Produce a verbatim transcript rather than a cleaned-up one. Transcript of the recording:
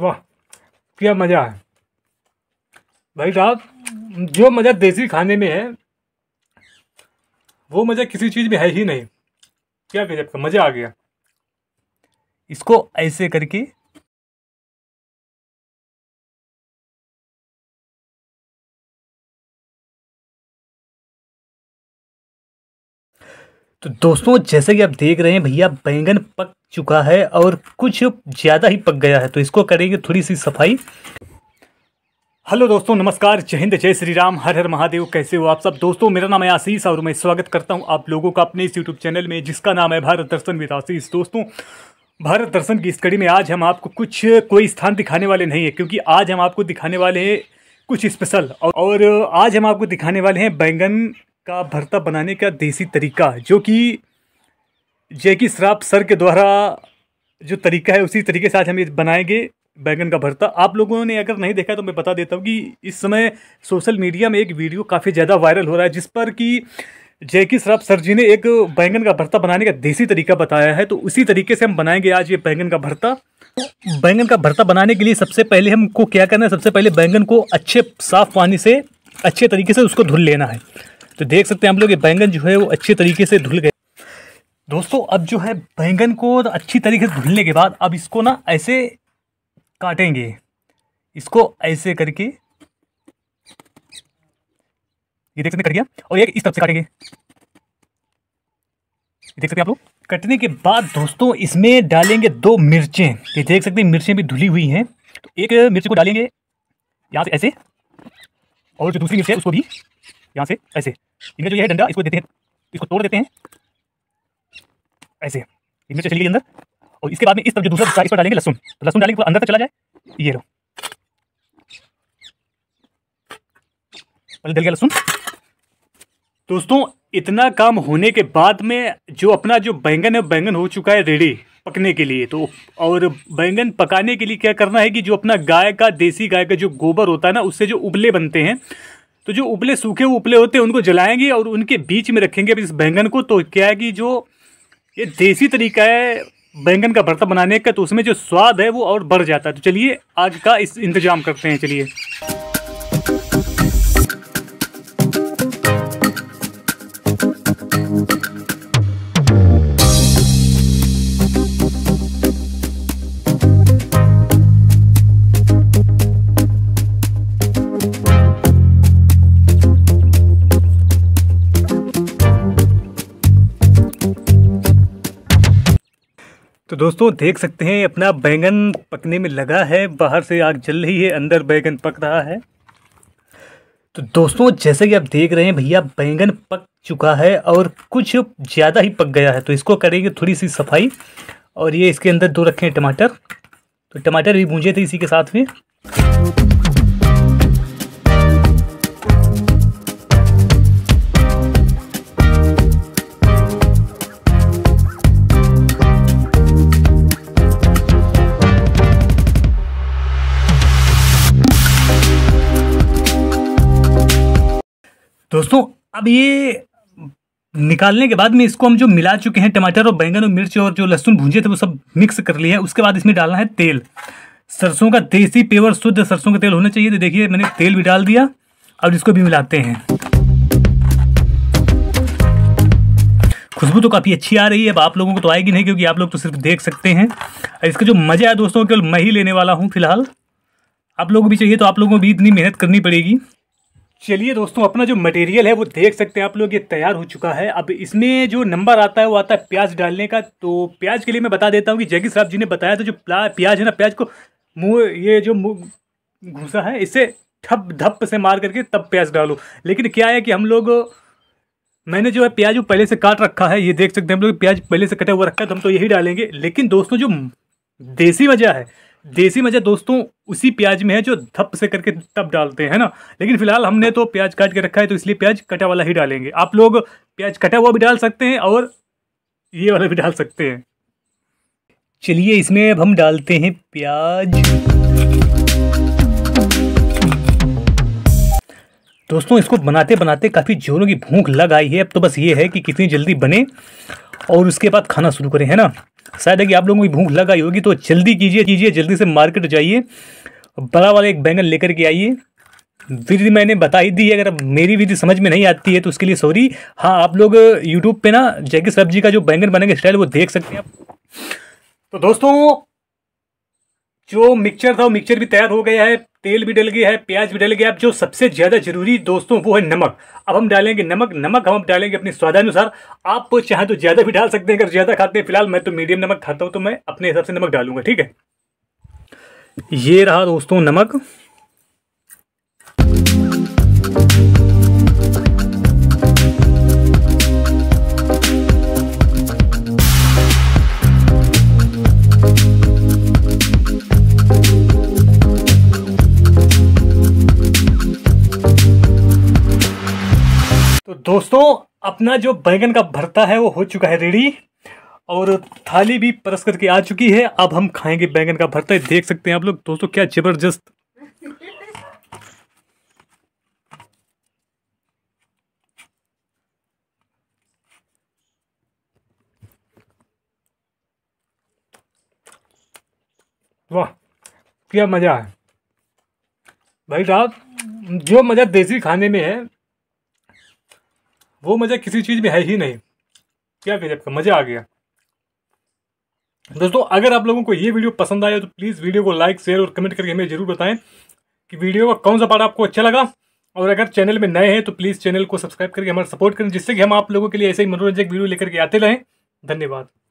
वाह क्या मज़ा है भाई साहब। जो मज़ा देसी खाने में है वो मज़ा किसी चीज़ में है ही नहीं। क्या गजब का मज़ा आ गया। इसको ऐसे करके तो दोस्तों जैसे कि आप देख रहे हैं भैया बैंगन पक चुका है और कुछ ज़्यादा ही पक गया है, तो इसको करेंगे थोड़ी सी सफाई। हेलो दोस्तों, नमस्कार, जय हिंद, जय श्री राम, हर हर महादेव। कैसे हो आप सब दोस्तों? मेरा नाम है आशीष और मैं स्वागत करता हूं आप लोगों का अपने इस यूट्यूब चैनल में जिसका नाम है भारत दर्शन विद आशीष। दोस्तों भारत दर्शन की इस कड़ी में आज हम आपको कुछ कोई स्थान दिखाने वाले नहीं है, क्योंकि आज हम आपको दिखाने वाले हैं कुछ स्पेशल। और आज हम आपको दिखाने वाले हैं बैंगन का भरता बनाने का देसी तरीका, जो कि जैकी श्रॉफ सर के द्वारा जो तरीका है उसी तरीके से आज हम ये बनाएंगे बैंगन का भरता। आप लोगों ने अगर नहीं देखा तो मैं बता देता हूँ कि इस समय सोशल मीडिया में एक वीडियो काफ़ी ज़्यादा वायरल हो रहा है जिस पर कि जैकी श्रॉफ सर जी ने एक बैंगन का भरता बनाने का देसी तरीका बताया है, तो उसी तरीके से हम बनाएंगे आज ये बैंगन का भरता। बैंगन का भरता बनाने के लिए सबसे पहले हमको क्या करना है, सबसे पहले बैंगन को अच्छे साफ़ पानी से अच्छे तरीके से उसको धुल लेना है। तो देख सकते हैं हम लोग ये बैंगन जो है वो अच्छे तरीके से धुल गए। दोस्तों अब जो है बैंगन को अच्छी तरीके से धुलने के बाद अब इसको ना ऐसे काटेंगे, इसको ऐसे करके ये देख सकते हैं कट गया, और ये इस तरफ से काटेंगे, ये देख सकते हैं आप लोग। कटने के बाद दोस्तों इसमें डालेंगे दो मिर्चें, ये देख सकते हैं मिर्चें भी धुली हुई हैं। तो एक मिर्च को डालेंगे यहाँ से ऐसे, और जो दूसरी मिर्च है उसको भी यहाँ से ऐसे। इनमें जो ये है डंडा इसको देते हैं, इसको तोड़ देते हैं ऐसे, इनमें चली गई अंदर। और इसके बाद में इस तरफ जो दूसरा साइड पर डालेंगे लहसुन, तो लहसुन डालेंगे अंदर तक चला जाए। ये लो पहले डल गया लहसुन। दोस्तों इतना काम होने के बाद में जो अपना जो बैंगन है बैंगन हो चुका है रेडी पकने के लिए। तो और बैंगन पकाने के लिए क्या करना है कि जो अपना गाय का देसी गाय का जो गोबर होता है ना उससे जो उबले बनते हैं, तो जो उपले सूखे उपले होते हैं उनको जलाएंगे और उनके बीच में रखेंगे अब इस बैंगन को। तो क्या है कि जो ये देसी तरीका है बैंगन का भरता बनाने का, तो उसमें जो स्वाद है वो और बढ़ जाता है। तो चलिए आग का इस इंतजाम करते हैं। चलिए तो दोस्तों देख सकते हैं अपना बैंगन पकने में लगा है, बाहर से आग जल रही है, अंदर बैंगन पक रहा है। तो दोस्तों जैसे कि आप देख रहे हैं भैया बैंगन पक चुका है और कुछ ज़्यादा ही पक गया है, तो इसको करेंगे थोड़ी सी सफाई। और ये इसके अंदर दो रखे हैं टमाटर, तो टमाटर भी भूंजे थे इसी के साथ में। दोस्तों अब ये निकालने के बाद में इसको हम जो मिला चुके हैं टमाटर और बैंगन और मिर्च और जो लहसुन भूंजे थे वो सब मिक्स कर लिए है। उसके बाद इसमें डालना है तेल, सरसों का देसी प्योर शुद्ध सरसों का तेल होना चाहिए। तो देखिए मैंने तेल भी डाल दिया। अब इसको भी मिलाते हैं, खुशबू तो काफ़ी अच्छी आ रही है। अब आप लोगों को तो आएगी नहीं क्योंकि आप लोग तो सिर्फ देख सकते हैं। और इसका जो मज़ा है दोस्तों केवल मैं ही लेने वाला हूँ फिलहाल, आप लोगों को भी चाहिए तो आप लोगों को भी इतनी मेहनत करनी पड़ेगी। चलिए दोस्तों अपना जो मटेरियल है वो देख सकते हैं आप लोग, ये तैयार हो चुका है। अब इसमें जो नंबर आता है वो आता है प्याज डालने का। तो प्याज के लिए मैं बता देता हूँ कि जैकी श्रॉफ जी ने बताया था जो प्याज है ना, प्याज को मुँह ये जो मुँह घुसा है इससे ठप धप से मार करके तब प्याज डालो। लेकिन क्या है कि हम लोग मैंने जो है प्याज वो पहले से काट रखा है, ये देख सकते हैं हम लोग प्याज पहले से कटा हुआ रखा है, तो हम तो यही डालेंगे। लेकिन दोस्तों जो देसी मज़ा है, देसी मज़ा दोस्तों उसी प्याज में है जो धप से करके तब डालते हैं ना। लेकिन फिलहाल हमने तो प्याज काट के रखा है तो इसलिए प्याज कटा वाला ही डालेंगे। आप लोग प्याज कटा हुआ भी डाल सकते हैं और ये वाला भी डाल सकते हैं। चलिए इसमें अब हम डालते हैं प्याज। दोस्तों इसको बनाते बनाते काफ़ी जोरों की भूख लग आई है। अब तो बस ये है कि कितनी जल्दी बने और उसके बाद खाना शुरू करें, है ना। शायद है कि आप लोगों को भूख लग आई होगी, तो जल्दी कीजिए कीजिए जल्दी से मार्केट जाइए, बड़ा वाला एक बैंगन लेकर के आइए। विधि मैंने बता ही दी है, अगर अब मेरी विधि समझ में नहीं आती है तो उसके लिए सॉरी। हाँ, आप लोग यूट्यूब पे ना जैकी श्रॉफ जी का जो बैंगन बनाने का स्टाइल वो देख सकते हैं आप। तो दोस्तों जो मिक्सचर था वो मिक्सचर भी तैयार हो गया है, तेल भी डल गया है, प्याज भी डल गया है। अब जो सबसे ज़्यादा जरूरी दोस्तों वो है नमक। अब हम डालेंगे नमक। नमक हम डालेंगे अपने स्वादानुसार, आप चाहे तो ज़्यादा भी डाल सकते हैं अगर ज़्यादा खाते हैं। फिलहाल मैं तो मीडियम नमक खाता हूँ तो मैं अपने हिसाब से नमक डालूंगा, ठीक है। ये रहा दोस्तों नमक। तो दोस्तों अपना जो बैंगन का भरता है वो हो चुका है रेडी, और थाली भी परस करके आ चुकी है। अब हम खाएंगे बैंगन का भरता। देख सकते हैं आप लोग दोस्तों क्या जबरदस्त। वाह क्या मज़ा है भाई साहब। जो मज़ा देसी खाने में है वो मज़ा किसी चीज़ में है ही नहीं। क्या गजब का मज़ा आ गया दोस्तों। अगर आप लोगों को ये वीडियो पसंद आया तो प्लीज़ वीडियो को लाइक शेयर और कमेंट करके हमें ज़रूर बताएं कि वीडियो का कौन सा पार्ट आपको अच्छा लगा। और अगर चैनल में नए हैं तो प्लीज़ चैनल को सब्सक्राइब करके हमारा सपोर्ट करें, जिससे कि हम आप लोगों के लिए ऐसे ही मनोरंजक वीडियो लेकर के आते रहें। धन्यवाद।